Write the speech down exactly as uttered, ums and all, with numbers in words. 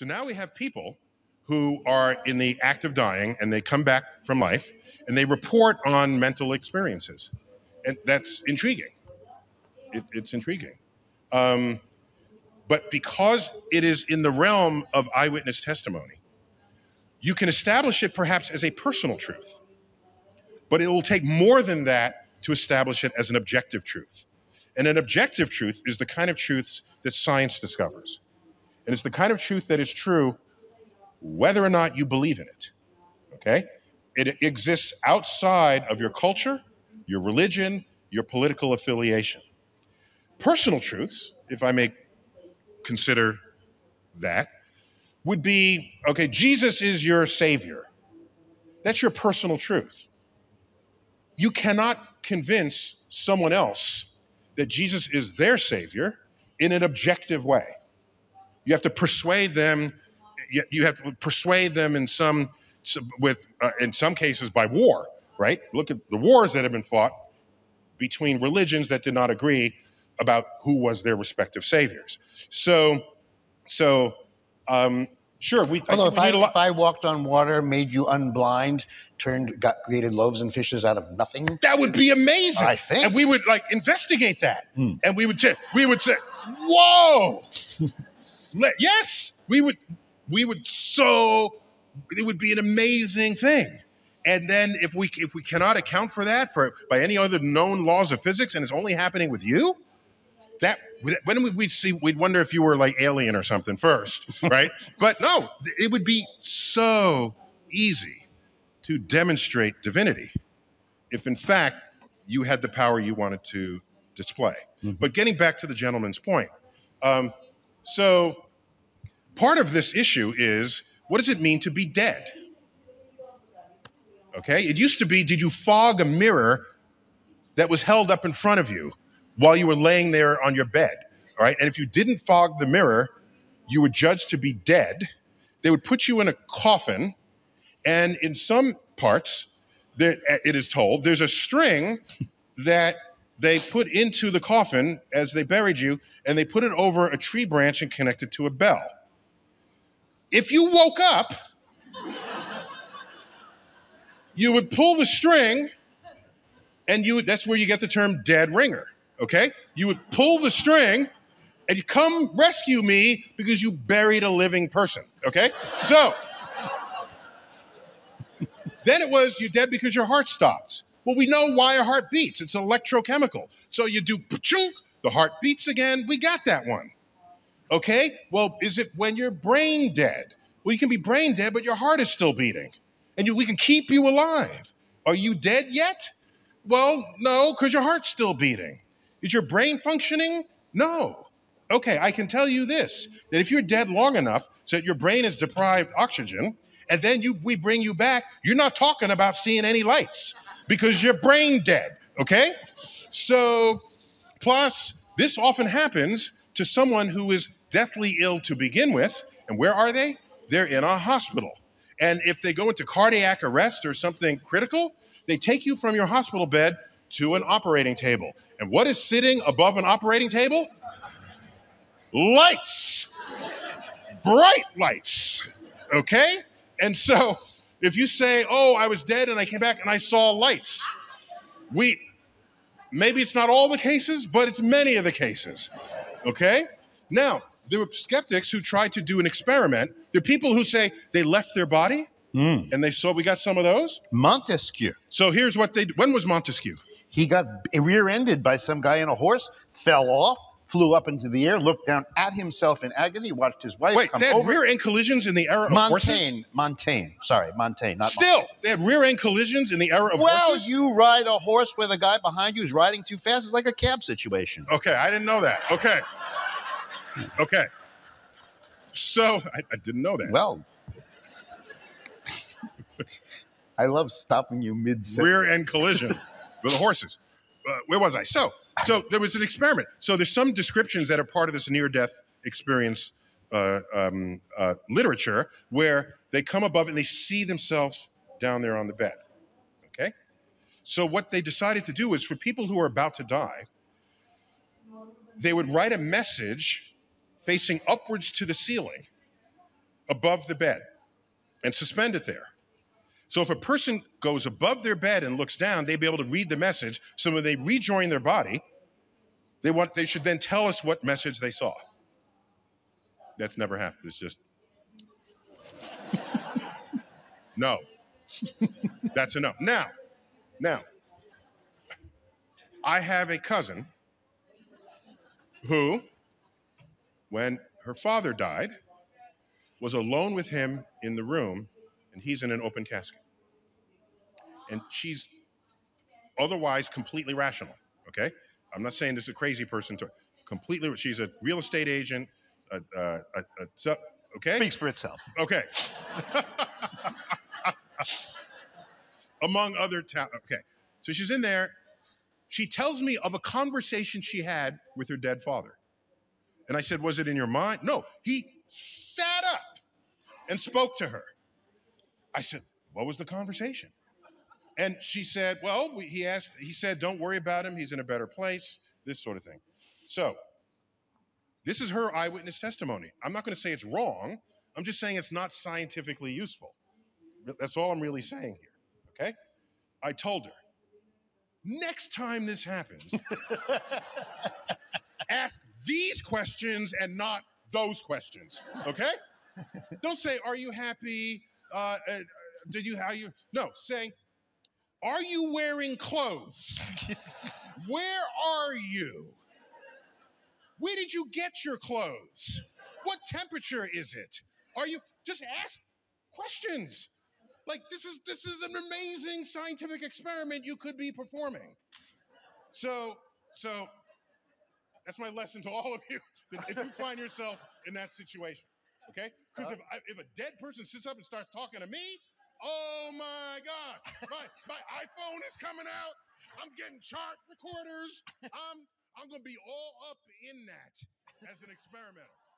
So now we have people who are in the act of dying, and they come back from life, and they report on mental experiences. And that's intriguing. It, it's intriguing. Um, but because it is in the realm of eyewitness testimony, you can establish it perhaps as a personal truth. But it will take more than that to establish it as an objective truth. And an objective truth is the kind of truths that science discovers. And it's the kind of truth that is true whether or not you believe in it, okay? It exists outside of your culture, your religion, your political affiliation. Personal truths, if I may consider that, would be, okay, Jesus is your savior. That's your personal truth. You cannot convince someone else that Jesus is their savior in an objective way. You have to persuade them. You have to persuade them in some, with uh, in some cases by war, right? Look at the wars that have been fought between religions that did not agree about who was their respective saviors. So, so um, sure. We, Although I if, we I, if I walked on water, made you unblind, turned, got created loaves and fishes out of nothing, that would be amazing. I think, and we would like investigate that, hmm. and we would we would say, "Whoa, Let, yes, we would." We would so, it would be an amazing thing. And then if we if we cannot account for that for by any other known laws of physics, and it's only happening with you, that when we, we'd see, we'd wonder if you were like alien or something first, right? But no, it would be so easy to demonstrate divinity if in fact you had the power you wanted to display. Mm-hmm. But getting back to the gentleman's point, um, so, part of this issue is, what does it mean to be dead? Okay, it used to be, did you fog a mirror that was held up in front of you while you were laying there on your bed, all right? And if you didn't fog the mirror, you were judged to be dead. They would put you in a coffin, and in some parts, there, it is told, there's a string that they put into the coffin as they buried you, and they put it over a tree branch and connected to a bell. If you woke up, you would pull the string, and you would, that's where you get the term dead ringer, okay? You would pull the string, and you come rescue me because you buried a living person, okay? So, then it was, you're dead because your heart stopped. Well, we know why a heart beats. It's electrochemical. So you do pa-chunk, the heart beats again. We got that one. Okay, well, is it when you're brain dead? Well, you can be brain dead, but your heart is still beating. And you, we can keep you alive. Are you dead yet? Well, no, because your heart's still beating. Is your brain functioning? No. Okay, I can tell you this, that if you're dead long enough so that your brain is deprived oxygen, and then you, we bring you back, you're not talking about seeing any lights because you're brain dead, okay? So, plus, this often happens to someone who is deathly ill to begin with, and where are they? They're in a hospital. And if they go into cardiac arrest or something critical, they take you from your hospital bed to an operating table. And what is sitting above an operating table? Lights, bright lights, okay? And so if you say, oh, I was dead and I came back and I saw lights, we, maybe it's not all the cases, but it's many of the cases, okay? Now, there were skeptics who tried to do an experiment. There are people who say they left their body, mm. and they saw, we got some of those. Montesquieu. So here's what they, when was Montesquieu? He got rear-ended by some guy on a horse, fell off, flew up into the air, looked down at himself in agony, watched his wife Wait, come over. Wait, they had rear-end collisions in the era of Montaigne, horses? Montaigne, sorry, Montaigne, not Still, Montaigne. They had rear-end collisions in the era of well, horses? Well, you ride a horse where the guy behind you is riding too fast. It's like a cab situation. Okay, I didn't know that. Okay. Okay, so I, I didn't know that. Well, I love stopping you mid-sentence. Rear-end collision with the horses. Uh, where was I? So, so there was an experiment. So there's some descriptions that are part of this near-death experience uh, um, uh, literature where they come above and they see themselves down there on the bed. Okay. So what they decided to do is for people who are about to die, they would write a message facing upwards to the ceiling above the bed and suspend it there. So if a person goes above their bed and looks down, they'd be able to read the message. So when they rejoin their body, they want, they should then tell us what message they saw. That's never happened. It's just, no, that's enough. Now, now, I have a cousin who, when her father died, was alone with him in the room, and he's in an open casket. And she's otherwise completely rational, okay? I'm not saying this is a crazy person. To completely, she's a real estate agent, a, a, a, a, okay? Speaks for itself. Okay. Among other talent, okay. So she's in there. She tells me of a conversation she had with her dead father. And I said, was it in your mind? No, he sat up and spoke to her. I said, what was the conversation? And she said, well, he asked, he said, don't worry about him. He's in a better place, this sort of thing. So this is her eyewitness testimony. I'm not going to say it's wrong. I'm just saying it's not scientifically useful. That's all I'm really saying here, okay? I told her, next time this happens, ask these questions and not those questions, okay? Don't say, are you happy? Uh, uh, did you, how you, no, saying, are you wearing clothes? Where are you? Where did you get your clothes? What temperature is it? Are you, just ask questions. Like, this is, this is an amazing scientific experiment you could be performing. So, so that's my lesson to all of you, that if you find yourself in that situation, okay? Because if, if a dead person sits up and starts talking to me, oh my gosh, my, my iPhone is coming out, I'm getting chart recorders, I'm, I'm gonna be all up in that as an experimenter.